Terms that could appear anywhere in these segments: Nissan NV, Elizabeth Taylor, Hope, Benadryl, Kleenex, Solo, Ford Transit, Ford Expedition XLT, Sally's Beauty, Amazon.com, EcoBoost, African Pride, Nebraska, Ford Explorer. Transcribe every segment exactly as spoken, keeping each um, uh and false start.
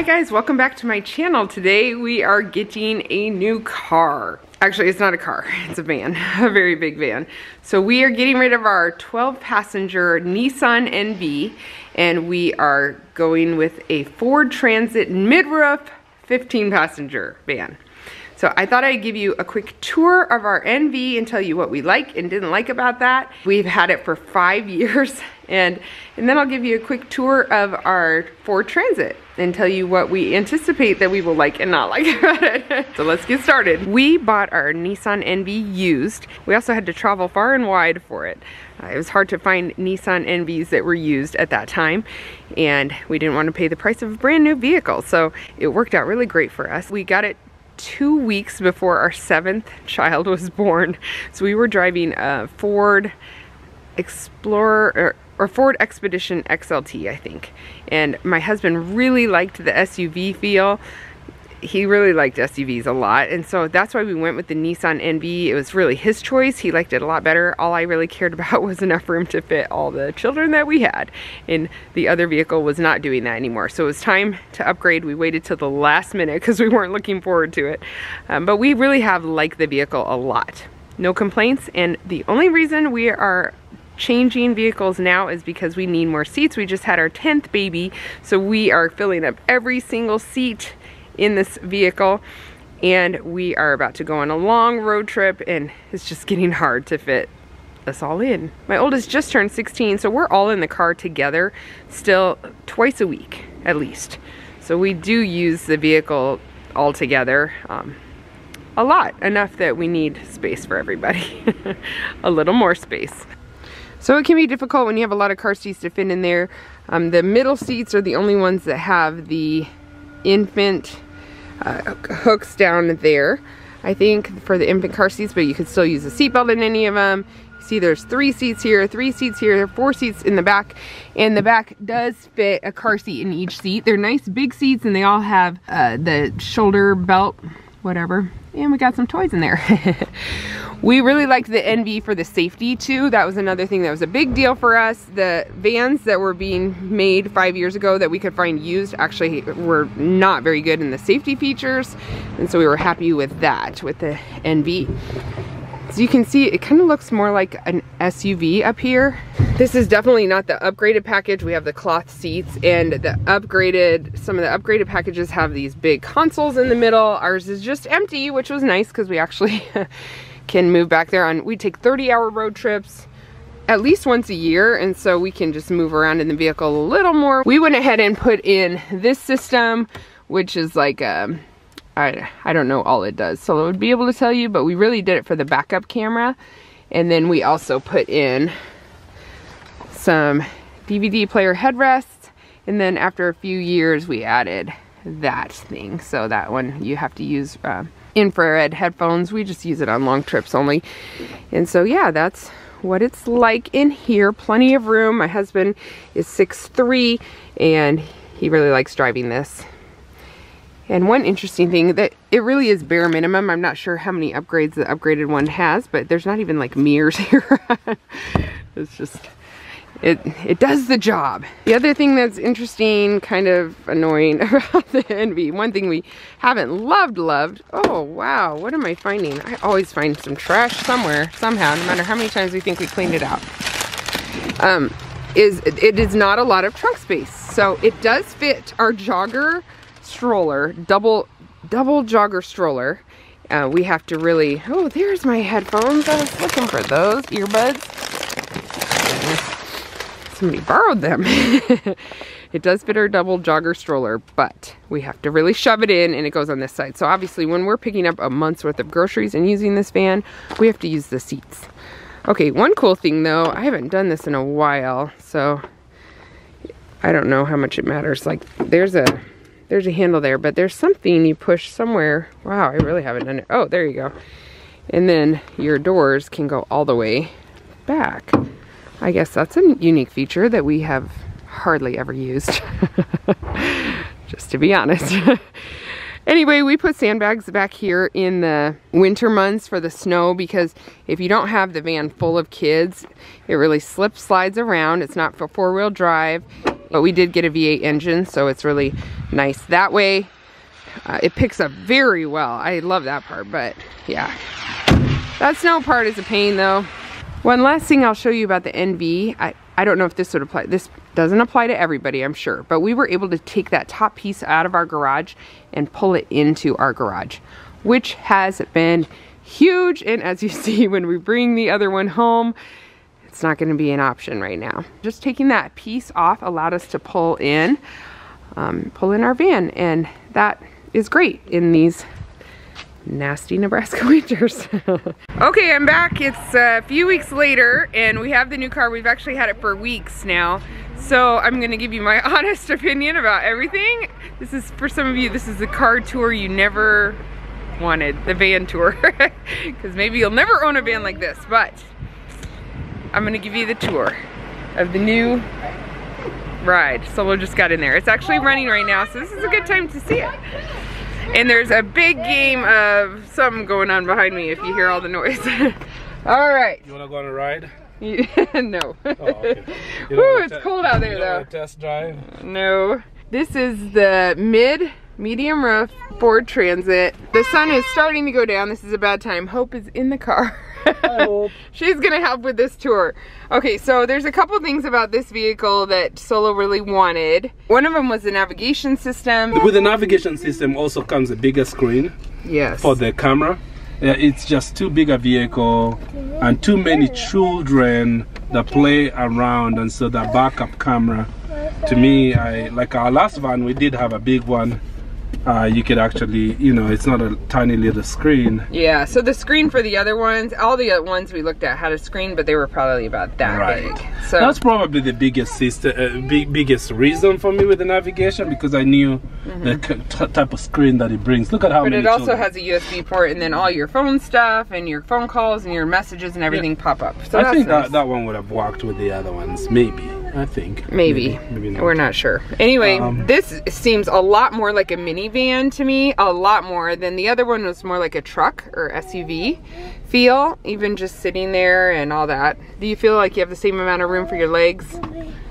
Hi guys, welcome back to my channel. Today we are getting a new car. Actually, it's not a car, it's a van, a very big van. So we are getting rid of our twelve passenger Nissan N V and we are going with a Ford Transit midroof fifteen passenger van. So I thought I'd give you a quick tour of our N V and tell you what we like and didn't like about that. We've had it for five years and, and then I'll give you a quick tour of our Ford Transit and tell you what we anticipate that we will like and not like about it. So let's get started. We bought our Nissan N V used. We also had to travel far and wide for it. Uh, it was hard to find Nissan N Vs that were used at that time and we didn't want to pay the price of a brand new vehicle. So it worked out really great for us. We got it two weeks before our seventh child was born. So we were driving a Ford Explorer or, or Ford Expedition X L T, I think. And my husband really liked the S U V feel. He really liked S U Vs a lot. And so that's why we went with the Nissan N V. It was really his choice. He liked it a lot better. All I really cared about was enough room to fit all the children that we had. And the other vehicle was not doing that anymore. So it was time to upgrade. We waited till the last minute because we weren't looking forward to it. Um, but we really have liked the vehicle a lot. No complaints. And the only reason we are changing vehicles now is because we need more seats. We just had our tenth baby. So we are filling up every single seat in this vehicle and we are about to go on a long road trip and it's just getting hard to fit us all in. My oldest just turned sixteen, so we're all in the car together still twice a week at least. So we do use the vehicle all together um, a lot, enough that we need space for everybody. A little more space. So it can be difficult when you have a lot of car seats to fit in there. Um, the middle seats are the only ones that have the infant Uh, hooks down there, I think, for the infant car seats, but you could still use a seatbelt in any of them. You see there's three seats here, three seats here, four seats in the back, and the back does fit a car seat in each seat. They're nice big seats and they all have uh, the shoulder belt, whatever, and we got some toys in there. We really liked the N V for the safety too. That was another thing that was a big deal for us. The vans that were being made five years ago that we could find used actually were not very good in the safety features. And so we were happy with that, with the N V. So you can see it kind of looks more like an S U V up here. This is definitely not the upgraded package. We have the cloth seats and the upgraded, some of the upgraded packages have these big consoles in the middle. Ours is just empty, which was nice because we actually can move back there on, we take thirty hour road trips at least once a year. And so we can just move around in the vehicle a little more. We went ahead and put in this system, which is like, um, I, I don't know all it does. So I would be able to tell you, but we really did it for the backup camera. And then we also put in some D V D player headrests. And then after a few years, we added that thing. So that one you have to use, um, infrared headphones. We just use it on long trips only. And so yeah, that's what it's like in here. Plenty of room. My husband is six three and he really likes driving this. And one interesting thing that it really is bare minimum. I'm not sure how many upgrades the upgraded one has, but there's not even like mirrors here. It's just it it does the job. The other thing that's interesting, kind of annoying about the N V, one thing we haven't loved loved, oh wow, what am I finding? I always find some trash somewhere, somehow, no matter how many times we think we cleaned it out, um, is it is not a lot of trunk space. So it does fit our jogger stroller, double, double jogger stroller. Uh, we have to really, oh, there's my headphones. I was looking for those earbuds. Somebody borrowed them. It does fit our double jogger stroller, but we have to really shove it in and it goes on this side. So obviously when we're picking up a month's worth of groceries and using this van, we have to use the seats. Okay, one cool thing though, I haven't done this in a while, so I don't know how much it matters. Like there's a there's a handle there, but there's something you push somewhere. Wow, I really haven't done it. Oh, there you go. And then your doors can go all the way back. I guess that's a unique feature that we have hardly ever used, just to be honest. Anyway, we put sandbags back here in the winter months for the snow because if you don't have the van full of kids, it really slips, slides around. It's not for four-wheel drive but we did get a V eight engine, so it's really nice that way. Uh, it picks up very well. I love that part, but yeah. That snow part is a pain though. One last thing I'll show you about the N V. I, I don't know if this would apply. This doesn't apply to everybody, I'm sure. But we were able to take that top piece out of our garage and pull it into our garage, which has been huge. And as you see, when we bring the other one home, it's not going to be an option right now. Just taking that piece off allowed us to pull in, um, pull in our van. And that is great in these nasty Nebraska winters. Okay, I'm back. It's a few weeks later and we have the new car. We've actually had it for weeks now, so I'm gonna give you my honest opinion about everything. This is, for some of you, this is the car tour you never wanted, the van tour, because maybe you'll never own a van like this, but I'm gonna give you the tour of the new ride. Solo just got in there. It's actually running right now, so this is a good time to see it. And there's a big game of something going on behind me if you hear all the noise. All right. You want to go on a ride? No. Oh, okay. Ooh, it's cold out there, you though. Test drive? No. This is the mid, medium roof Ford Transit. The sun is starting to go down. This is a bad time. Hope is in the car. Hi, Hope. She's going to help with this tour. Okay, so there's a couple things about this vehicle that Solo really wanted. One of them was the navigation system. With the navigation system also comes a bigger screen. Yes. For the camera. It's just too big a vehicle and too many children that play around, and so that backup camera. To me, I like our last van, we did have a big one. Uh, you could actually, you know, it's not a tiny little screen. Yeah, so the screen for the other ones, all the other ones we looked at had a screen, but they were probably about that right. big. So that's probably the biggest system, uh, big, biggest reason for me with the navigation, because I knew mm-hmm. the type of screen that it brings. Look at how but many. But it also children. has a U S B port, and then all your phone stuff and your phone calls and your messages and everything yeah. pop up. So I that's think nice. that, that one would have worked with the other ones, maybe. I think maybe, maybe, maybe not. We're not sure. Anyway, um, this seems a lot more like a minivan to me, a lot more than the other one was more like a truck or S U V feel, even just sitting there and all that. Do you feel like you have the same amount of room for your legs?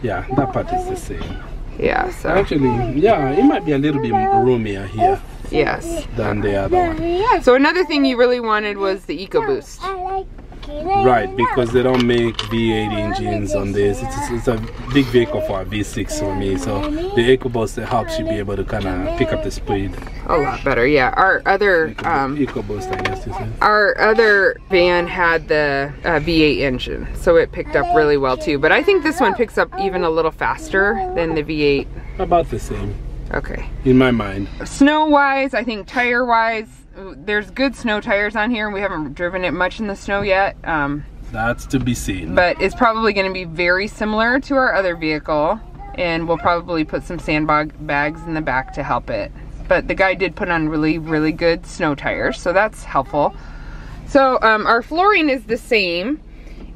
Yeah, that part is the same. Yeah, so actually, yeah, it might be a little bit roomier here. Yes. Than the other one. So another thing you really wanted was the EcoBoost. Right, because they don't make V eight engines on this. It's, it's a big vehicle for a V six for me, so the EcoBoost helps you be able to kind of pick up the speed. A lot better, yeah. Our other Eco, um, EcoBoost, I guess. Is it? Our other van had the uh, V eight engine, so it picked up really well too. But I think this one picks up even a little faster than the V eight. About the same. Okay. In my mind. Snow-wise, I think tire-wise, there's good snow tires on here. We haven't driven it much in the snow yet. Um, That's to be seen. But it's probably going to be very similar to our other vehicle, and we'll probably put some sandbag bags in the back to help it. But the guy did put on really, really good snow tires, so that's helpful. So um, our flooring is the same.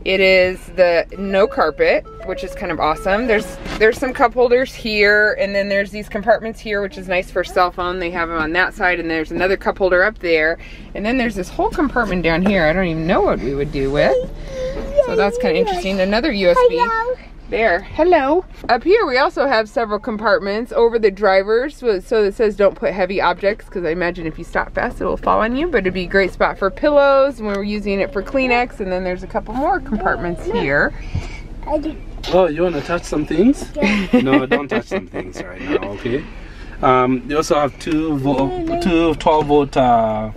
It is the no carpet, which is kind of awesome. There's there's some cup holders here, and then there's these compartments here, which is nice for a cell phone. They have them on that side, and there's another cup holder up there. And then there's this whole compartment down here. I don't even know what we would do with. So that's kind of interesting. Another U S B. Hello. There. Hello. Up here, we also have several compartments over the drivers. So it says don't put heavy objects, because I imagine if you stop fast, it'll fall on you. But it'd be a great spot for pillows. And we were using it for Kleenex. And then there's a couple more compartments here. Oh, you want to touch some things? No, don't touch some things right now, okay? Um, they also have two, two twelve volt uh,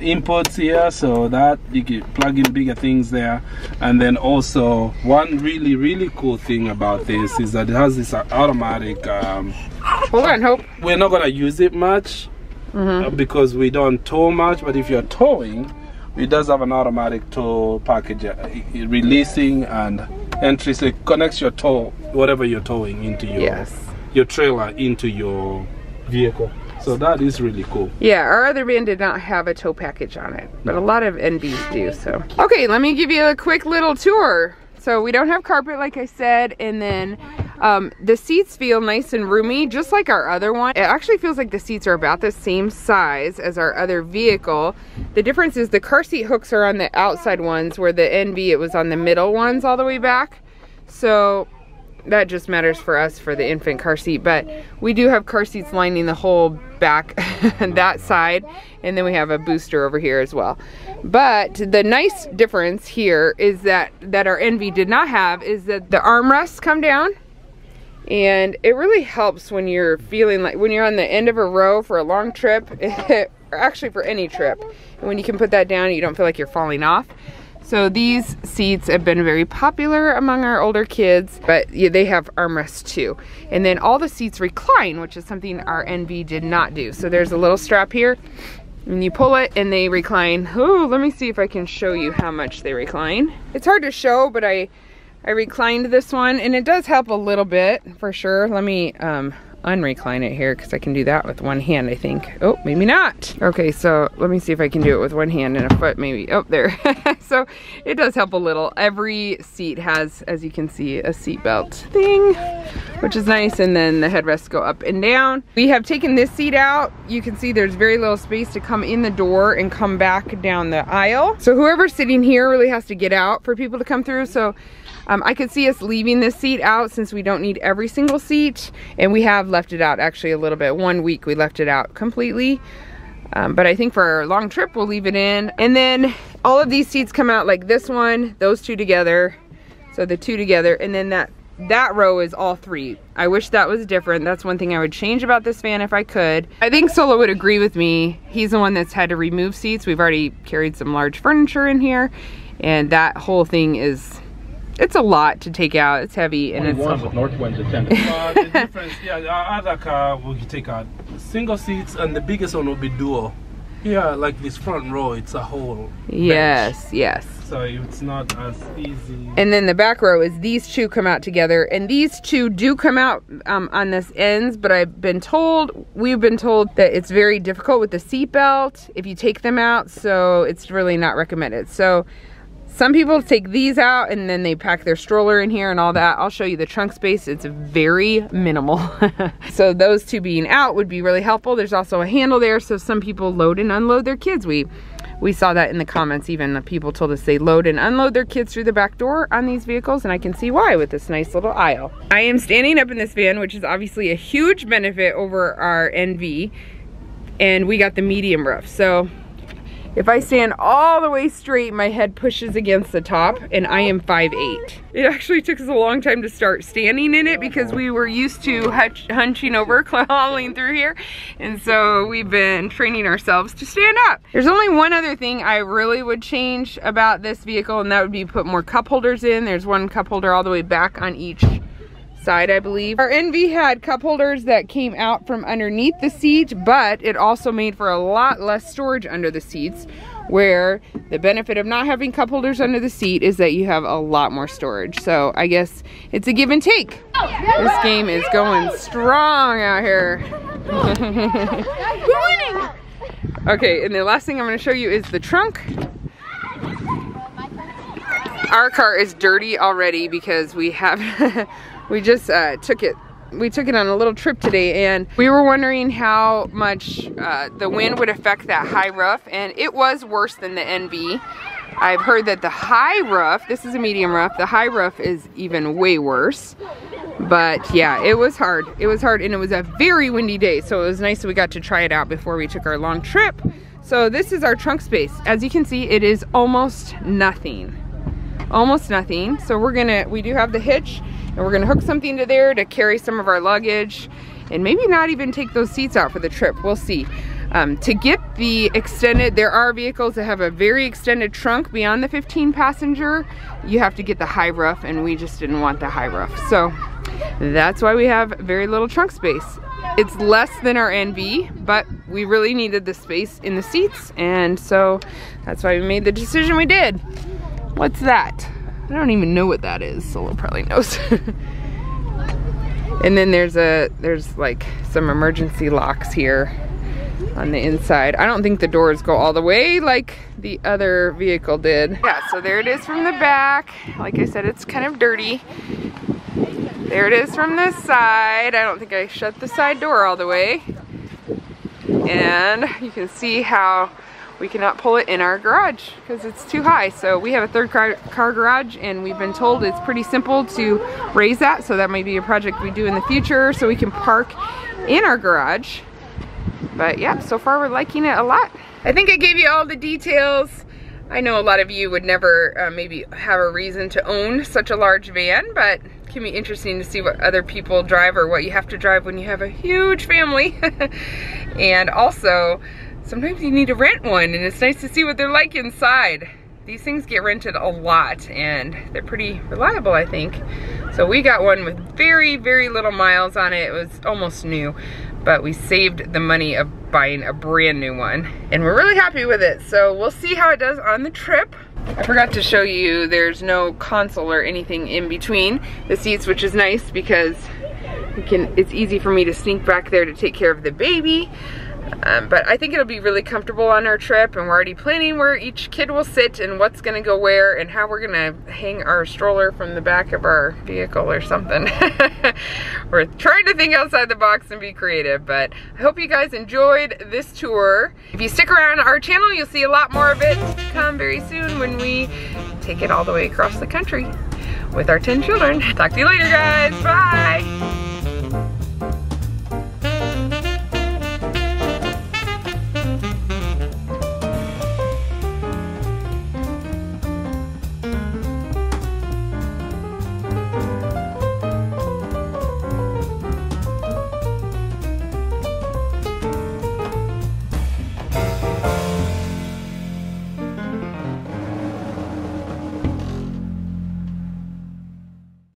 inputs here, so that you can plug in bigger things there. And then also, one really, really cool thing about this is that it has this automatic... Um, Hold on, Hope. We're not going to use it much mm-hmm. because we don't tow much, but if you're towing, it does have an automatic tow package, releasing and entry, so it connects your tow, whatever you're towing, into your yes. your trailer into your vehicle. So that is really cool. Yeah, our other van did not have a tow package on it, but a lot of N Vs do. So okay, let me give you a quick little tour. So we don't have carpet, like I said, and then um, the seats feel nice and roomy, just like our other one. It actually feels like the seats are about the same size as our other vehicle. The difference is the car seat hooks are on the outside ones, where the N V, it was on the middle ones all the way back. So that just matters for us for the infant car seat, but we do have car seats lining the whole back that side, and then we have a booster over here as well. But the nice difference here is that that our N V did not have is that the armrests come down, and it really helps when you're feeling like when you're on the end of a row for a long trip, or actually for any trip, and when you can put that down, you don't feel like you're falling off. So these seats have been very popular among our older kids, but they have armrests too. And then all the seats recline, which is something our N V did not do. So there's a little strap here, and you pull it and they recline. Oh, let me see if I can show you how much they recline. It's hard to show, but I, I reclined this one, and it does help a little bit for sure. Let me um, unrecline it here, because I can do that with one hand, I think. Oh, maybe not. Okay, so let me see if I can do it with one hand and a foot maybe. Oh, there. So it does help a little. Every seat has, as you can see, a seatbelt thing, which is nice. And then the headrests go up and down. We have taken this seat out. You can see there's very little space to come in the door and come back down the aisle. So whoever's sitting here really has to get out for people to come through. So Um, I could see us leaving this seat out, since we don't need every single seat, and we have left it out actually a little bit. One week we left it out completely, um, but I think for our long trip we'll leave it in. And then all of these seats come out like this one, those two together, so the two together, and then that that row is all three. I wish that was different. That's one thing I would change about this van if I could. I think Solo would agree with me. He's the one that's had to remove seats. We've already carried some large furniture in here, and that whole thing is, it's a lot to take out. It's heavy, and it's with north winds attended. Uh, the difference, yeah, our other car we can take out single seats, and the biggest one will be dual. Yeah, like this front row, it's a whole yes, bench. Yes. So it's not as easy. And then the back row is these two come out together, and these two do come out um, on this ends. But I've been told, we've been told that it's very difficult with the seatbelt if you take them out, so it's really not recommended. So some people take these out, and then they pack their stroller in here and all that. I'll show you the trunk space. It's very minimal. So those two being out would be really helpful. There's also a handle there, so some people load and unload their kids. We we saw that in the comments. Even the people told us they load and unload their kids through the back door on these vehicles, and I can see why with this nice little aisle. I am standing up in this van, which is obviously a huge benefit over our N V, and we got the medium roof. So if I stand all the way straight, my head pushes against the top, and I am five eight. It actually took us a long time to start standing in it, because we were used to hunch, hunching over, crawling through here, and so we've been training ourselves to stand up. There's only one other thing I really would change about this vehicle, and that would be put more cup holders in. There's one cup holder all the way back on each side, I believe. Our N V had cup holders that came out from underneath the seat, but it also made for a lot less storage under the seats, where the benefit of not having cup holders under the seat is that you have a lot more storage. So I guess it's a give and take. This game is going strong out here. Okay, and the last thing I'm going to show you is the trunk. Our car is dirty already because we have we just uh, took it, we took it on a little trip today, and we were wondering how much uh, the wind would affect that high roof, and it was worse than the N V. I've heard that the high roof, this is a medium roof, the high roof is even way worse. But yeah, it was hard. It was hard, and it was a very windy day, so it was nice that we got to try it out before we took our long trip. So this is our trunk space. As you can see, it is almost nothing. Almost nothing. So we're gonna, we do have the hitch, and we're gonna hook something to there to carry some of our luggage, and maybe not even take those seats out for the trip. We'll see. Um, to get the extended, there are vehicles that have a very extended trunk beyond the fifteen passenger. You have to get the high roof, and we just didn't want the high roof. So that's why we have very little trunk space. It's less than our N V, but we really needed the space in the seats, and so that's why we made the decision we did. What's that? I don't even know what that is. Solo probably knows. And then there's a there's like some emergency locks here on the inside. I don't think the doors go all the way like the other vehicle did. Yeah, so there it is from the back. Like I said, it's kind of dirty. There it is from this side. I don't think I shut the side door all the way. And you can see how we cannot pull it in our garage because it's too high. So we have a third car, car garage, and we've been told it's pretty simple to raise that. So that might be a project we do in the future so we can park in our garage. But yeah, so far we're liking it a lot. I think I gave you all the details. I know a lot of you would never uh, maybe have a reason to own such a large van, but it can be interesting to see what other people drive or what you have to drive when you have a huge family. And also, sometimes you need to rent one, and it's nice to see what they're like inside. These things get rented a lot, and they're pretty reliable, I think. So we got one with very, very little miles on it. It was almost new, but we saved the money of buying a brand new one, and we're really happy with it. So we'll see how it does on the trip. I forgot to show you there's no console or anything in between the seats, which is nice because it can, it's easy for me to sneak back there to take care of the baby. Um, but I think it'll be really comfortable on our trip, and we're already planning where each kid will sit and what's gonna go where and how we're gonna hang our stroller from the back of our vehicle or something. We're trying to think outside the box and be creative, but I hope you guys enjoyed this tour. If you stick around our channel, you'll see a lot more of it come very soon when we take it all the way across the country with our ten children. Talk to you later, guys. Bye.